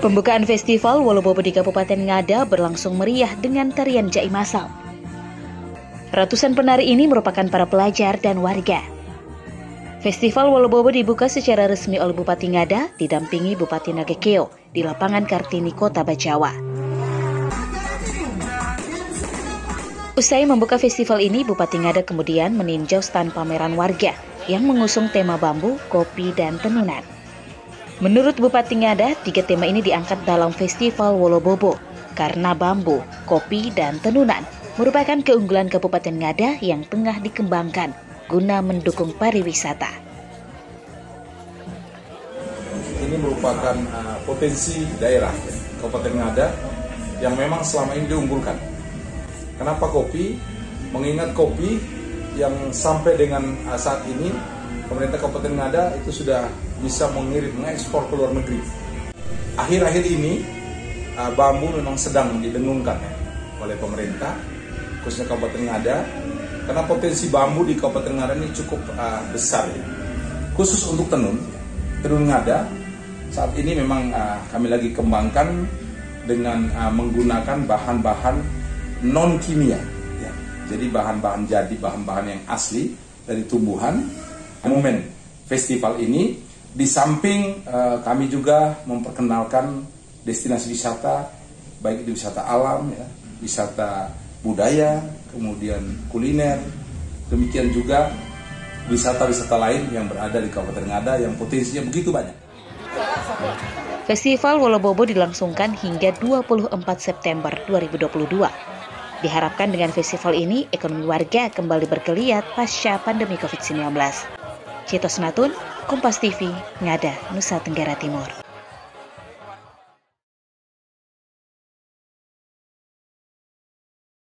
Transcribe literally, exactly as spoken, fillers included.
Pembukaan festival Wolobobo di Kabupaten Ngada berlangsung meriah dengan tarian ja'i masal. Ratusan penari ini merupakan para pelajar dan warga. Festival Wolobobo dibuka secara resmi oleh Bupati Ngada didampingi Bupati Nagekeo di lapangan Kartini Kota Bajawa. Usai membuka festival ini, Bupati Ngada kemudian meninjau stand pameran warga yang mengusung tema bambu, kopi, dan tenunan. Menurut Bupati Ngada, tiga tema ini diangkat dalam festival Wolobobo karena bambu, kopi, dan tenunan merupakan keunggulan Kabupaten Ngada yang tengah dikembangkan guna mendukung pariwisata. Ini merupakan uh, potensi daerah Kabupaten Ngada yang memang selama ini diunggulkan. Kenapa kopi? Mengingat kopi yang sampai dengan saat ini pemerintah Kabupaten Ngada itu sudah bisa mengirim, mengekspor ke luar negeri. Akhir-akhir ini bambu memang sedang didengungkan oleh pemerintah, khususnya Kabupaten Ngada, karena potensi bambu di Kabupaten Ngada ini cukup uh, besar. Ya. Khusus untuk tenun, tenun Ngada saat ini memang uh, kami lagi kembangkan dengan uh, menggunakan bahan-bahan non kimia, ya. Jadi bahan-bahan jadi bahan-bahan yang asli dari tumbuhan. Momen festival ini di samping eh, kami juga memperkenalkan destinasi wisata, baik di wisata alam, ya, wisata budaya, kemudian kuliner, demikian juga wisata-wisata lain yang berada di Kabupaten Ngada yang potensinya begitu banyak. Festival Wolobobo dilangsungkan hingga dua puluh empat September dua ribu dua puluh dua. Diharapkan dengan festival ini, ekonomi warga kembali bergeliat pasca pandemi covid sembilan belas. Citos Matun, Kompas T V, Ngada, Nusa Tenggara Timur.